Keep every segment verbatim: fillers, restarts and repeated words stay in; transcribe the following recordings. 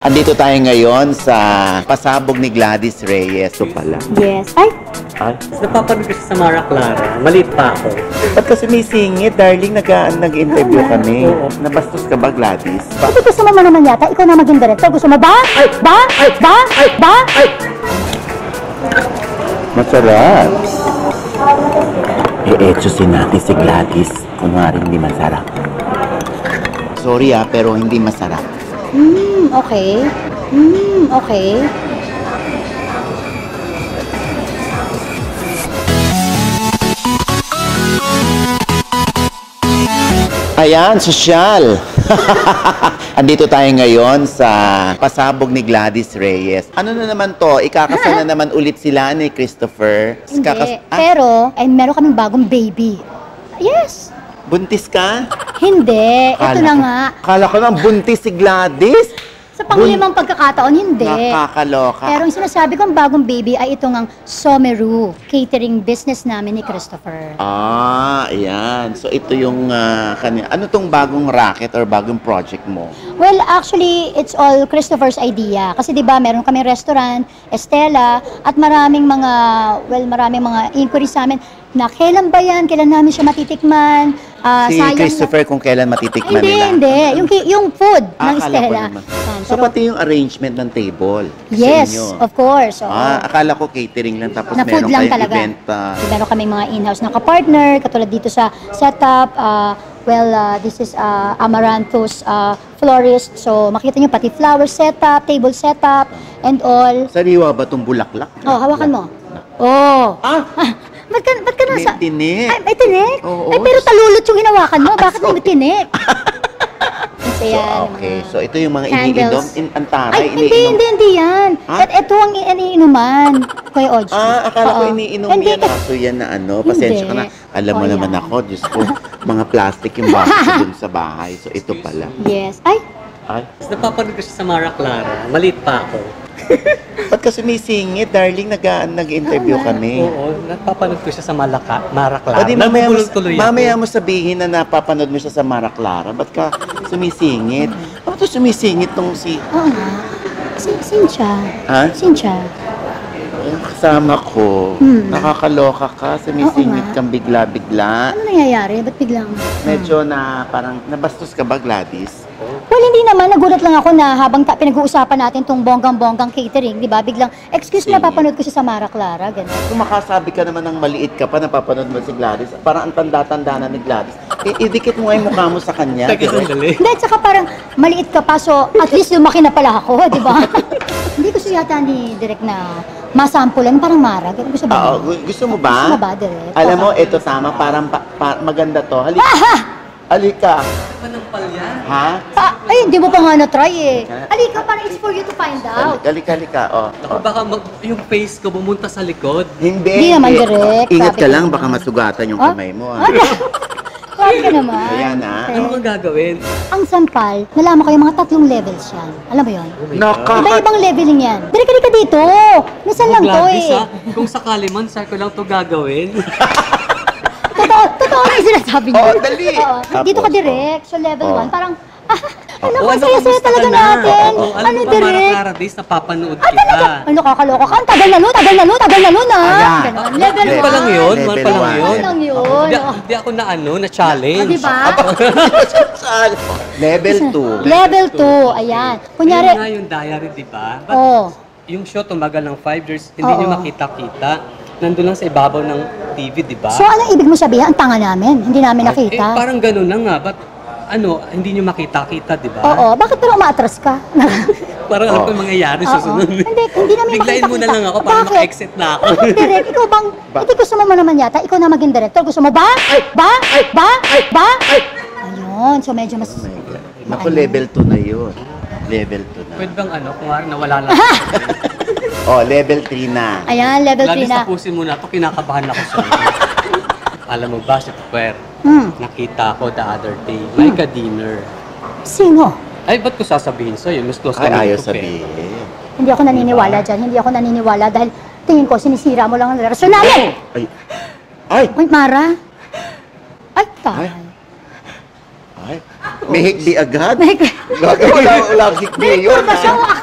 Andito tayo ngayon sa pasabog ni Gladys Reyes. So pala. Yes. Ay! Ay? Napapanood ko sa Mara Clara. Maliit pa ako. Ba't kasi may singit, darling? Nag-interview kami. Nabastos ka ba, Gladys? Ito gusto mo naman yata. Ikaw na maging director. Gusto mo ba? Ay! Ba? Ay! Ba? Ay! Ba? Ay! Masarap. E-etsusin natin si Gladys. Kung maaaring hindi masarap. Sorry ah, pero hindi masarap. Mmm, okay. Mmm, okay. Ayan, sosyal. Andito tayo ngayon sa pasabog ni Gladys Reyes. Ano na naman to? Ikakasal na naman ulit sila ni Christopher. Hindi, ah. Pero ay, meron kaming bagong baby. Yes. Buntis ka? Hindi. Kala, ito na nga. Kala ko lang buntis si Gladys? Sa panglimang pagkakataon, hindi. Nakakaloka. Pero yung sinasabi kong bagong baby ay itong ang Sommereux, catering business namin ni Christopher. Ah, ayan. So ito yung uh, kanya. Ano tong bagong racket or bagong project mo? Well, actually, it's all Christopher's idea. Kasi diba, meron kaming restaurant, Estela, at maraming mga, well, maraming mga inquiry sa amin na kailan ba yan, kailan namin siya matitikman. Uh, si Christopher na... kung kailan matitikman ah, hindi, nila. Hindi, hindi. Yung, yung food ah, ng Estela. Um, so, pero... pati yung arrangement ng table. Yes, inyo. Of course. Oh. Ah, akala ko catering lang tapos na meron kayong talaga. Event. Uh... Meron kami mga in-house na kapartner, katulad dito sa setup. Uh, well, uh, this is uh, Amaranthus uh, florist. So, makita nyo pati flower setup, table setup, and all. Sariwa ba itong bulaklak? Oh, hawakan mo. Oh. Ah! Ba't ka, ba't ka nasa... May tinik. Ay, may tinik? Oo. Ay, pero talulot yung hinawakan mo. Bakit may tinik? So, okay. So, ito yung mga iniinom. Ang taray, iniinom. Ay, hindi, hindi, hindi yan. At ito ang iniinuman. Kuya Ogie. Ah, akala ko iniinom yan. Kaso yan na ano, pasensya ka na. Alam mo naman ako, Diyos ko, mga plastic yung baso dun sa bahay. So, ito pala. Yes. Ay! Ay? Napapanood ko siya sa Mara Clara. Maliit pa ako. Ba't kasi may singit, darling? Nag-interview oh, kami. Oo, napapanood ko siya sa Malaka, Mara Clara. Pwede, mamaya, mo, mamaya mo sabihin na napapanood mo siya sa Mara Clara. Ba't ka sumisingit? Ba't ito sumisingit nung si... Oo nga. Sincha. Ha? Sincha. Kasama ko. Hmm. Nakakaloka ka. Sumisingit kang bigla-bigla. Ano nangyayari? Ba't biglang? Medyo na parang... Nabastos ka ba, Gladys? Well, hindi naman. Nagulat lang ako na habang pinag-uusapan natin itong bonggang-bonggang catering, di ba? Biglang, excuse me, napapanood ko siya sa Mara Clara, gano'n. Kung makasabi ka naman ng maliit ka pa, napapanood mo si Gladys, parang ang tanda-tanda na ni Gladys. I idikit mo nga yung mukha mo sa kanya. Hindi, at saka parang maliit ka pa, so at least lumaki na pala ako, di ba? Hindi gusto yata ni Direk na masampulan, parang Mara. Gusto ba? Oo, gusto mo ba? Gusto mo ba, Direk? Alam mo, ito tama, parang maganda to. Halika. Alika. Manampal yan. Ha? Pa ay, hindi mo pa nga na-try eh. Alika, para it's for you to find out. Alika, alika, oh. Ako, baka mag yung face ko bumunta sa likod. Hindi. Hindi naman direct. Ingat ka lang, baka masugatan yung kamay mo. Ah. Huwag ka naman. Ayan ah. Ano kang gagawin? Ang sampal, nalaman ko yung mga tatlong levels yan. Alam mo yun? Naka... Iba-ibang leveling yan. Dirika-dirika dito. Misan lang to eh. Kung sakali man, sir ko lang to gagawin. Totoo na yung sinasabi niyo. Oo, dali. Dito ka direct. So level one, parang, ano ka, saya-saya talaga natin. Ano yung direct? Alam mo ba, Mara Clara days, napapanood kita. Ano kakaloka ka? Tagal na nun, tagal na nun, tagal na nun ah. Level one. Ano pa lang yun? Ano pa lang yun? Ano lang yun? Hindi ako na ano, na-challenge. O, diba? Level two. Level two, ayan. Kunyari. Yun nga yung diary, diba? Oo. Yung show tumagal ng five years, hindi nyo makita-kita. Nandun lang sa ibabaw ng T V, di ba? So, anong ibig mo sabihin? Ang tanga namin. Hindi namin nakita. Eh, parang ganun na nga. Ba't, ano, hindi nyo makita-kita, di ba? Oo. Bakit pero umatras ka? Parang alam ko mangyayari susunod. Hindi, hindi namin makita-kita. Biglayin mo na lang ako para maka-exit na ako. Bakit, Direk? Ikaw bang, hindi gusto mo mo naman yata? Ikaw na maging director. Gusto mo ba? Ba? Ba? Ba? Ayun. So, medyo mas... Naku, level two na yun. Level two na. Pwede bang ano? Kung harap nawala lang. Oh, level three na. Ayan, level three na. Gladys, tapusin mo na ito. Kinakabahan ako sa inyo. Alam mo ba, si Puer, mm. nakita ko the other day, mm. like a dinner. Sino? Ay, ba't ko sasabihin sa'yo? Mas close kami. Ay, ayaw sabihin. Hindi ako naniniwala diba? Dyan. Hindi ako naniniwala dahil tingin ko, sinisira mo lang ang relasyon namin. Ay! Ay! Ay, Mara! Ay, tayo. Ay. Ay? May hikbi agad? May hikbi. Wala ang hikbi yun.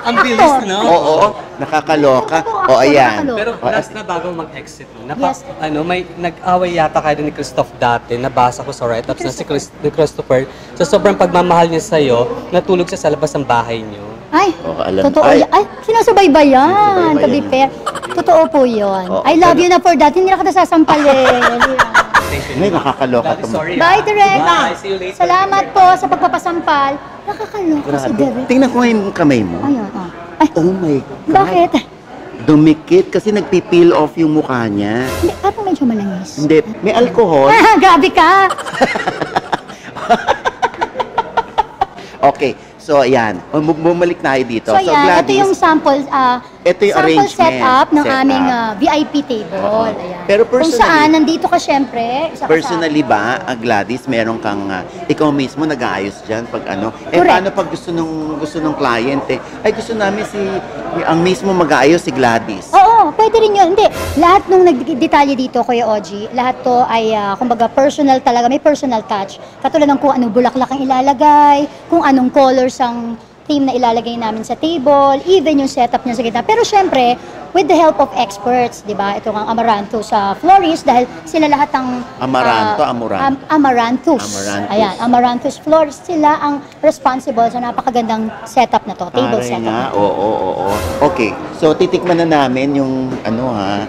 Ang bilis, no? Oo, nakakaloka. O, ayan. Pero last na bago mag-exit, ano, may nag-away yata kayo ni Christoph dati, nabasa ko sa write-ups na si Christopher, sa sobrang pagmamahal niya sa'yo, natulog siya sa labas ng bahay niyo. Ay, totoo yan. Ay, sinasubaybay yan. To be fair, totoo po yun. I love you na for that. Hindi na ka nasasampalin. May nakakaloka ito. Bye, Direk! Salamat po sa pagpapasampal. Nakakaloka si Direk. Tingnan ko ngayon kamay mo. Oh my God. Bakit? Dumikit kasi nagpipeel off yung mukha niya. Hindi, parang medyo malangis. Hindi, may alcohol. Grabe ka! Okay, so ayan. Bumalik na tayo dito. So ayan, ito yung sample setup ng aming V I P table. Pero personally, kung saan, nandito ka siyempre. Personally ba, Gladys, meron kang, uh, ikaw mismo nag-aayos dyan pag ano? Eh, correct. Paano pag gusto nung, gusto nung client eh? Ay, gusto namin si, ang mismo mag-aayos si Gladys. Oo, pwede rin yun. Hindi, lahat nung nag-detalye dito, Kuya Ogie, lahat to ay, uh, kumbaga, personal talaga. May personal touch. Katulad ng kung anong bulaklak ang ilalagay, kung anong colors ang theme na ilalagay namin sa table, even yung setup niya sa gitna. Pero syempre, with the help of experts, di ba? Ito ang Amaranthus sa florist dahil sila lahat ang... Amaranto, uh, Amaranto. Am Amaranthus. Amaranthus. Ayan, Amaranthus florist. Sila ang responsible sa napakagandang setup na to, table Pare setup. Nga, oo, oo, oo. Okay, so titikman na namin yung ano ha,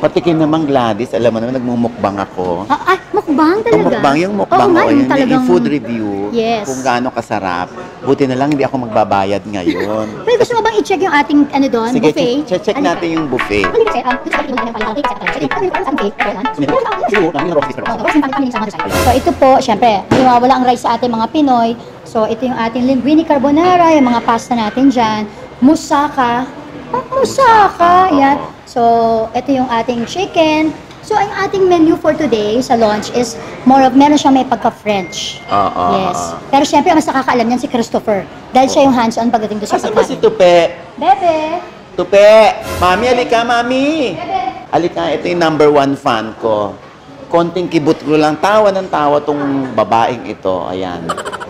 patikin naman Gladys, alam mo naman, nagmumukbang ako. Ah, ah mukbang talaga? Mukbang, yung mukbang oh, ko, yung, talagang... yung food review, yes. Kung gaano kasarap. Buti na lang, hindi ako magbabayad ngayon. Pero gusto mo bang i-check yung ating ano doon, sige, buffet? Sige, check ano natin ba? Yung buffet. So ito po, syempre, wala ang rice sa ating mga Pinoy. So ito yung ating linguine carbonara, yung mga pasta natin dyan. Moussaka. Oh, moussaka, yan. So, ito yung ating chicken. So, ang ating menu for today sa lunch is more of, meron siyang may pagka-French. Uh, uh, yes. Pero syempre, mas nakakaalam niyan si Christopher. Dahil uh, siya yung hands-on pagdating doon sa pagkain. Kasi ba si Tupe? Bebe! Tupe! Mami, alika, mami! Bebe! Alika, ito yung number one fan ko. Konting kibot ko lang. Tawa ng tawa tong babaeng ito. Ayan.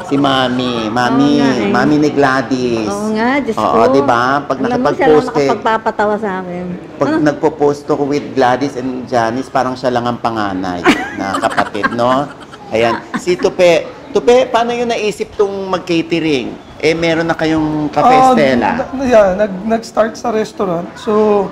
Si Mami. Mami. Oh, nga, eh. Mami ni Gladys. Oo nga, Diyos ko. Oo, diba? Pag nakapag-post eh. Alam mo, nakapagpapatawa sa akin. Pag ah. nagpo-post ko with Gladys and Janice, parang siya lang ang panganay na kapatid, no? Ayan. Si Tupe. Tupe, paano yun naisip tong mag-catering? Eh, meron na kayong Cafe um, Estela. Yeah, nag-nag-start sa restaurant. So,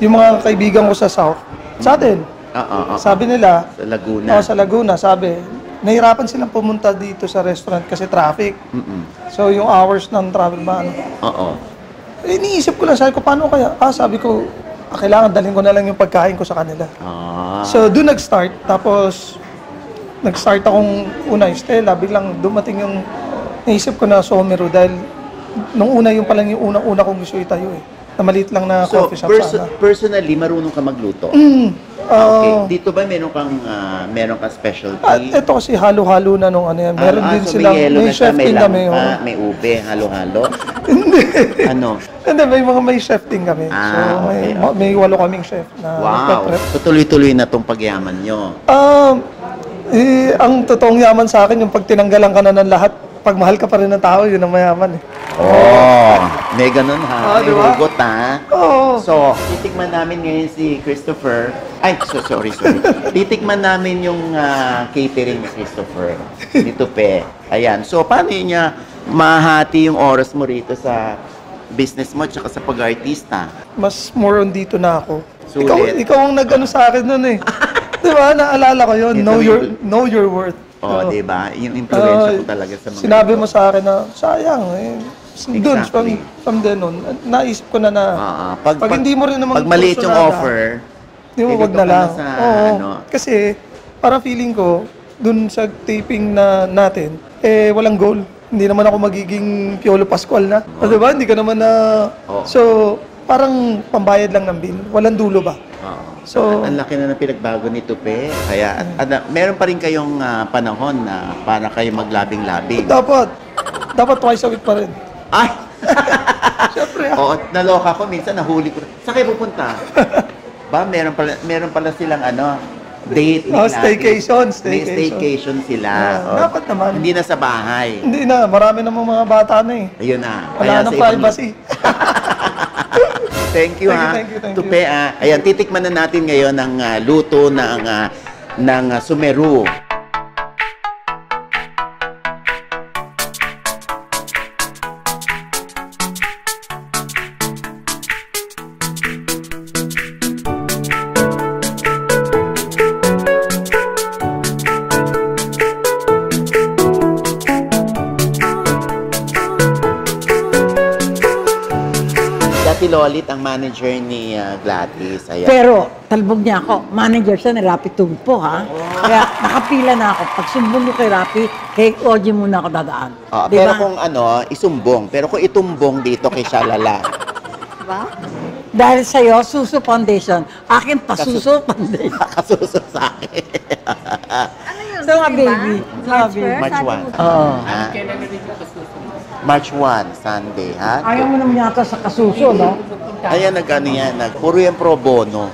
yung mga kaibigan ko sa South, sa atin. Uh, uh, uh, sabi nila, sa Laguna. Oh, sa Laguna, sabi. Nahirapan silang pumunta dito sa restaurant kasi traffic. Mm-mm. So, yung hours ng travel ba, ano? Oo. Eh, iniisip ko lang, sabi ko, paano kaya? Ah, sabi ko, ah, kailangan dalhin ko na lang yung pagkain ko sa kanila. Ah. So, doon nag-start. Tapos, nag-start akong una yung Stella. Biglang dumating yung, naisip ko na Sommereux dahil nung una yung palang yung unang-una kong gusto itayo eh. Na maliit lang na so, coffee shop perso sana. So, personally, marunong ka magluto? Mm. Uh, okay. Dito ba meron kang uh, meron kang specialty? At ito kasi halo-halo na nung ano yan. Meron ah, din so silang may, may chef din kami. Ah, may ube, halo-halo? Hindi. ano? Hindi, may mga may chef din kami. Ah, so, okay, may, okay. may walo kaming chef na wow. Nagpe-prep. So, tuloy-tuloy na itong pagyaman nyo. Um, eh, ang totoong yaman sa akin, yung pag tinanggalan ka na ng lahat, pag mahal ka pa rin ng tao, yun ang mayaman eh. Oh, may ganun ha. Ah, may diba? Hugot ha. Oh. So, titikman namin ngayon si Christopher. Ay, so, sorry, sorry. titikman namin yung uh, catering ni Christopher. Dito pe. Ayan. So, paano yun niya mahati yung oras mo rito sa business mo tsaka sa pag-artista? Mas more on dito na ako. Sulit. Ikaw, ikaw ang nag-ano sa akin nun eh. diba? Naalala ko yun. Know your, know your worth. Oh, so, 'di ba? Yung impluwensya uh, ko talaga sa mga sinabi ito. Mo sa akin na sayang eh. Exactly. Doon from, from then on, naisip ko na na uh, uh, pag, pag, pag hindi mo rin naman pag maliit yung offer, hindi mo wag na lang. Sa, Oo, ano, kasi para feeling ko doon sa taping na natin, eh walang goal. Hindi naman ako magiging Piolo Pascual na. Oh. 'Di ba? Hindi ka naman na oh. So parang pambayad lang ng bill. Walang dulo ba? Oo. So, ang laki na ng pinagbago ni Tupe. Kaya, at, meron pa rin kayong uh, panahon na para kayo maglabing-labing. Dapat. Dapat twice a week pa rin. Ay! Siyempre. Oo, naloka ko. Minsan nahuli ko. Saan kayo pupunta? ba, meron pala, meron pala silang ano, date nila. Oh, staycation, staycation. May staycation sila. Oh, oh. Dapat naman. Hindi na sa bahay. Hindi na. Marami namang mga bata na eh. Ayun na. Wala na privacy. Thank you, thank ha. You, thank you, thank Tupi, you. Ah. Ayan, titikman na natin ngayon ang uh, luto ng, uh, ng uh, Sommereux. Lolit ang manager ni uh, Gladys. Ayan. Pero, talbog niya ako. Manager siya ni Raffy Tulfo, ha? Oh. Kaya, nakapila na ako. Pag sumbong mo kay Raffy, kay Ogie muna ako dadaan. Oh, diba? Pero kung ano, isumbong. Pero kung itumbong dito kay Shalala. Diba? Dahil sa'yo, Suso Foundation. Akin, Pasuso Foundation. Kasuso sa akin. Ano yun? So, diba? Baby. March, March one. Oo. March first, Sunday, ha? Ayaw mo naman yata sa kasuso, no? Ayan, nag-ano yan. Nag puro yung pro bono.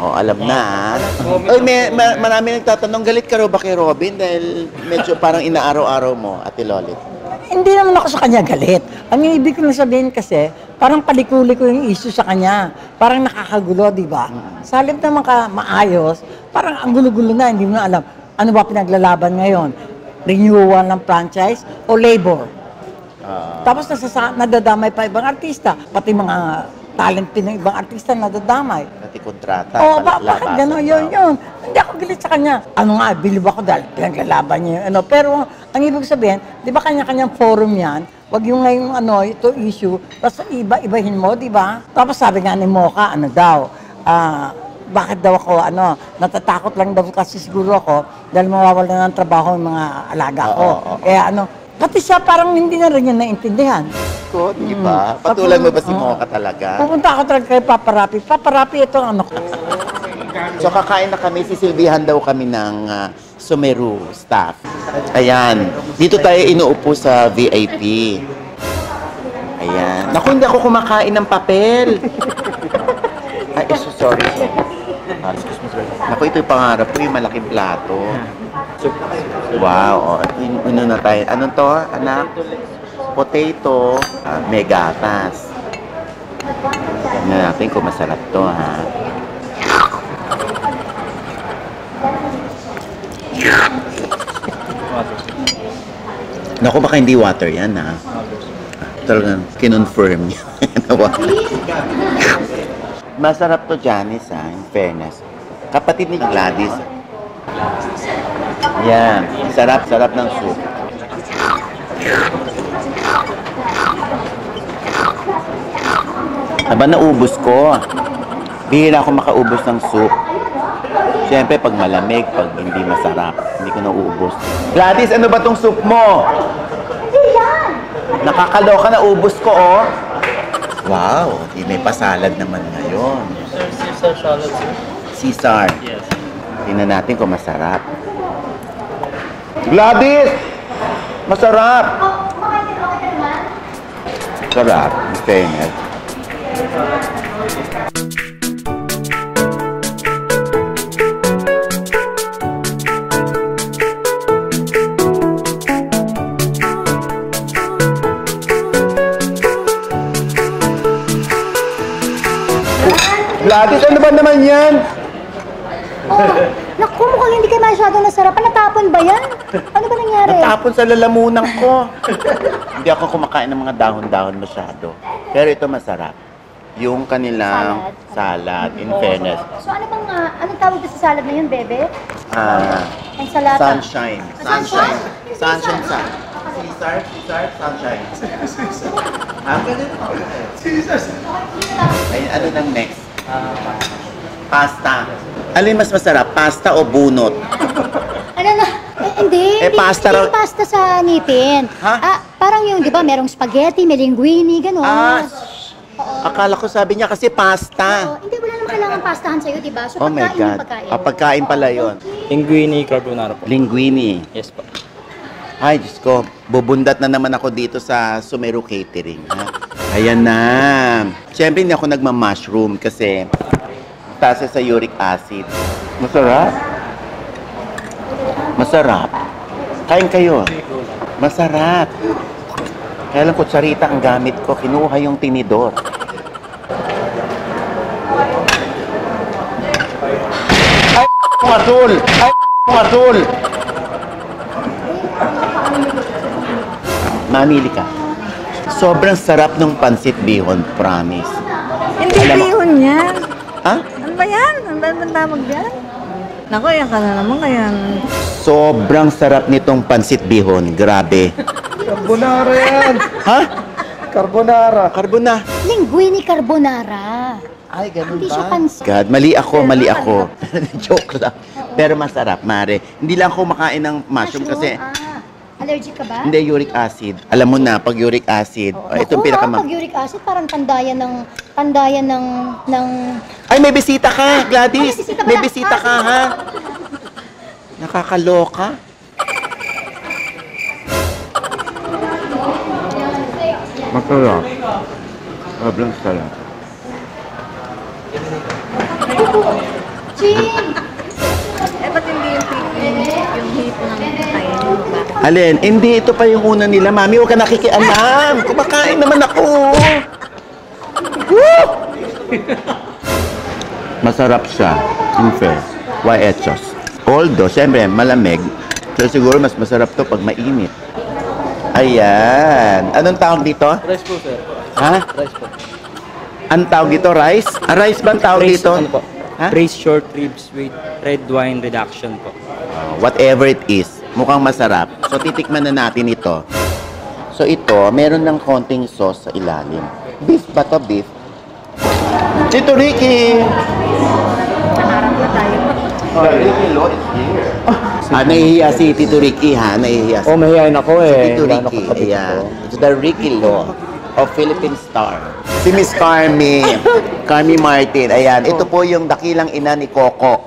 O, alam na. Ay, may, may, marami nagtatanong, galit ka raw ba kay Robin? Dahil medyo parang inaaraw-araw mo, Ate Lolit. Hindi naman ako sa kanya galit. Ang ibig ko na sabihin kasi, parang palikuli ko yung issue sa kanya. Parang nakakagulo, di ba? Sa halip naman ka maayos, parang ang gulo-gulo na, hindi mo na alam. Ano ba pinaglalaban ngayon? Renewal ng franchise o labor? Uh, Tapos nasasa nadadamay pa ibang artista, pati mga talent ng ibang artista nadadamay. Pati kontrata. Oh, ba bakit gano'n? Yun, yun. Hindi ako galit sa kanya. Ano nga, bilib ako dahil pinaglalaban niya yun. Ano. Pero ang ibig sabihin, di ba kanya-kanyang forum yan? Wag yung ngayong ano, ito issue, basta iba-ibahin mo, di ba? Tapos sabi nga ni Mocha, ano daw, ah, uh, bakit daw ako, ano, natatakot lang daw kasi siguro ako dahil mawawalan ng trabaho ng mga alaga ko. Oh, oh, oh. Kaya ano, pati siya parang hindi na rin niya naintindihan. Good, di ba? Mm. Patulan mo ba si Mocha uh, talaga? Pupunta ako talaga kay Papa Raffy. Papa Raffy, ito ang ano. So kakain na kami, sisilbihan daw kami ng uh, Sommereux staff. Ayan. Dito tayo inuupo sa V I P. Ayan. Naku, hindi ako kumakain ng papel. Ay, so sorry. Naku, ito yung pangarap ko, yung malaking plato. Wow, oh. Ano na tayo? Anong to, anak? Potato. Uh, may gatas. Tignan natin kung masarap to, ha? Naku, baka hindi water yan, ha? Talagang kinonfirm niya. Masarap to, Janice, ha? In fairness. Kapatid ni Gladys. Yan. Sarap-sarap ng soup. Aba, naubos ko. Bihira ako makaubos ng soup. Siyempre, pag malamig, pag hindi masarap, hindi ko nauubos. Gladys, ano ba tong soup mo? Nakakaloka, naubos ko, oh. Wow, may pasalad naman ngayon. Caesar salad, sir. Caesar. Yes. Tingnan natin kung masarap. Gladys! Masarap! Sarap. Okay, man. Gladys, ano ba naman yan? Oh. Naku, mukhang hindi kayo masyado nasarap. Natapon ba yan? Ano ba nangyari? Natapon sa lalamunan ko. Hindi ako kumakain ng mga dahon-dahon masyado. Pero ito masarap. Yung kanilang salad, salad in oh, fairness. So, ano bang, uh, anong tawag sa salad na yun, bebe? Ah, uh, sunshine. Sunshine. Sunshine. Sunshine. Sunshine. Caesar, Caesar, sunshine. Caesar. Ah, ganun? Caesar. Ay, ano nang next? Uh, pasta. Alin mas masarap, pasta o bunot? Ano na? Eh, hindi. Eh, hindi, pasta hindi raw. Pasta sa nipin. Ha? Ah, parang yung, di ba, merong spaghetti, may linguine, gano'n. Ah, uh, akala ko sabi niya kasi pasta. Uh, hindi, wala naman kailangan pastahan sa'yo, di ba? So, oh pagkain yung pagkain. Ah, pagkain pala yun. Linguine carbonara po. Linguine. Yes po. Ay, Diyos ko, bubundat na naman ako dito sa Sommereux Catering. Ha? Ayan na. Siyempre, hindi ako nagma-mushroom kasi... tasa sa uric acid. Masarap? Masarap? Kain kayo. Masarap. Kaya lang kutsarita ang gamit ko. Kinuha yung tinidor. Ay, mong atul! Ay, mong atul! Mamili ka. Sobrang sarap ng pansit bihon, promise. Hindi alam bihon mo yan. Ha? Ano ba yan? Ano ba ang tamag yan? Naku, ayan ka na naman kaya. Sobrang sarap nitong pansit bihon. Grabe. Carbonara yan. Ha? Carbonara. Carbonara. Linguini carbonara. Ay, ganun hindi ba? God, mali ako, pero mali ako. Joke lang. Oo. Pero masarap, Mare. Hindi lang ako makain ng mushroom, mushroom kasi... Ah. Allergic ka ba? Hindi, uric acid. Alam mo na, pag uric acid. Oh, itong pinakama. Pag uric acid, parang tandaya ng, tandaya ng, ng... Ay, may bisita ka, Gladys. Ay, bisita may bisita ka, ha? Nakakaloka. Masarap. Sobrang sarap. Chin! Eh, ba't hindi yung hito ng tayo? Alin, hindi, ito pa yung una nila, Mami. Huwag ka nakikialam. Kumakain naman ako. Woo! Masarap siya. In fair. Why etos? Although, siyempre, malamig. So, siguro mas masarap to pag mainit. Ayan. Anong tawag dito? Rice po, sir. Ha? Rice po. Anong tawag dito? Rice? Ah, rice ba ang tawag rice, dito? Ano po? Ha? Rice short ribs with red wine reduction po. Uh, whatever it is. Mukhang masarap. So, titikman na natin ito. So, ito, meron ng konting sauce sa ilalim. Beef ba to? Beef? Chito Ricky! Naharap na tayo. Ricky Lo is here. Ah, nahihiya si Tito Ricky, ha? Nahihiya si... Oh, mahihiyain ako eh. Si Tito Ricky. Ayan. It's the Ricky Lo of Philippine Star. Si Miss Carmi. Carmi Martin. Ayan. Ito po yung dakilang ina ni Coco.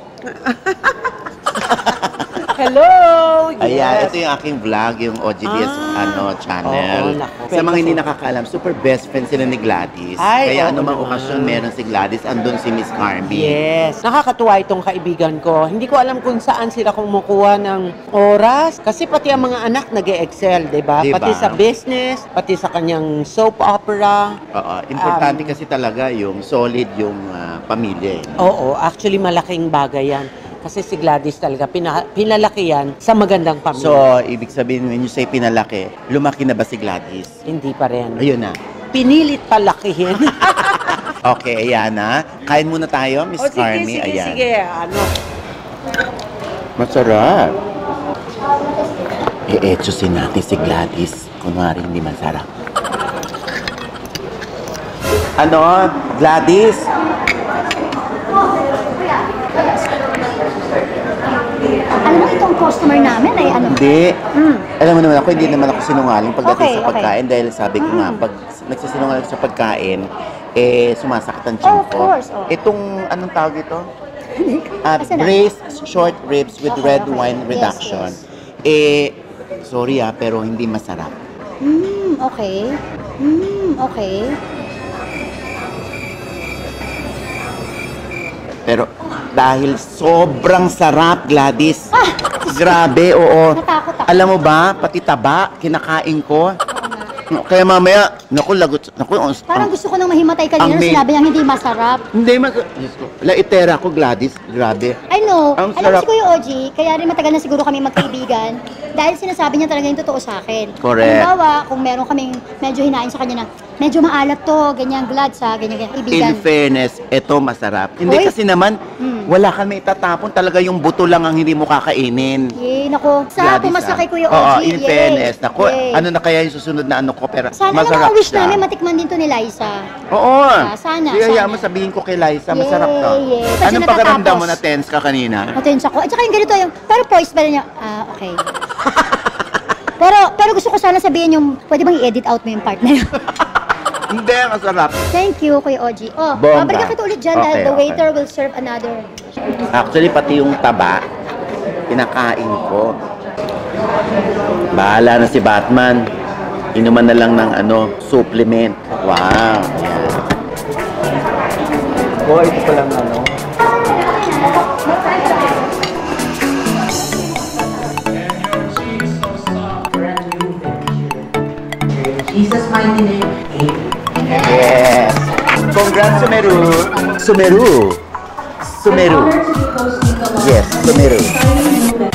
Hello! Ayan, yes. Ito yung aking vlog, yung O G D S ah, ano, channel. Oo, naku, sa mga hindi nakakaalam, super best friend sila ni Gladys. Ay, kaya anumang okasyon meron si Gladys, andun si Miss Carmi. Yes. Nakakatuwa itong kaibigan ko. Hindi ko alam kung saan sila kumukuha ng oras. Kasi pati ang mga anak nag-e-excel, diba? Diba? Pati sa business, pati sa kanyang soap opera. Oo, importante um, kasi talaga yung solid yung uh, pamilya. Oo, actually malaking bagay yan. Kasi si Gladys talaga, pina, pinalaki yan sa magandang pamilya. So, ibig sabihin, when you say pinalaki, lumaki na ba si Gladys? Hindi pa rin. Ayun na. Pinilit palakihin. Okay, ayan na. Kain muna tayo, Miss oh, Carmi. Sige, sige, ayan. Sige. Ano? Masarap. E-etsusin natin si Gladys. Kunwari hindi masarap. Ano? Gladys? Alam mo itong customer namin ay ano? Hindi. Mm. Alam mo naman ako, hindi naman ako sinungaling pagdating okay, sa pagkain okay. Dahil sabi ko mm. nga, pag nagsisinungaling sa pagkain, eh, sumasakit ang chin ko. Oh, of course. Oh. Itong, anong tawag ito? uh, braised short ribs with okay, red okay. wine reduction. Yes, yes. Eh, sorry ah, pero hindi masarap. Mm, okay. Mm, okay. Pero... Dahil sobrang sarap, Gladys. Ah, grabe, oo. Natakot ako. Alam mo ba, pati taba, kinakain ko. No, kaya mamaya, naku, lagot. Naku, on, parang ang, gusto ko nang mahimatay kanina ang sinabi niyang hindi masarap. Hindi masarap. Laitera ko, Gladys. Grabe. I know. Ang alam ko si Kuya Ogie, kaya rin matagal na siguro kami magkaibigan. Dahil sinasabi niya talaga yung totoo sa akin. Correct. Halimbawa, kung meron kaming medyo hinain sa kanya na, medyo maalat to, ganyan, Glad, sa ganyan-ganyan, kaibigan. In fairness, ito masarap. Hindi Oy. Kasi naman, hmm. wala kang maitatapon. Talaga yung buto lang ang hindi mo kakainin. Yay, naku. Sa pumasa kay Kuya Ogie. Oo, in Yay. Fairness. Naku, Yay. Ano na kaya yung susunod na ano? Ko, pero sana masarap wish siya. Namin matikman din to ni Liza. Oo. Ah, sana. Kaya mo sabihin ko kay Liza, yay, masarap to. Yay. Anong pakiramdam mo na tense ka kanina? Na-tense ako. At saka yung ganito yung, pero poised ba niya? Ah, okay. pero pero gusto ko sana sabihin yung, pwede bang i-edit out mo yung part na yun? Hindi, masarap. Thank you, Kuya Ogie. Oh, babalik ka ulit dyan okay, dahil the waiter okay. will serve another. Actually, pati yung taba, pinakain ko. Bahala na si Batman. Inuman na lang ng ano, supplement. Wow! Oh, ito palang ano. Congrats, Sommereux. Sommereux. Sommereux. Yes, Sommereux.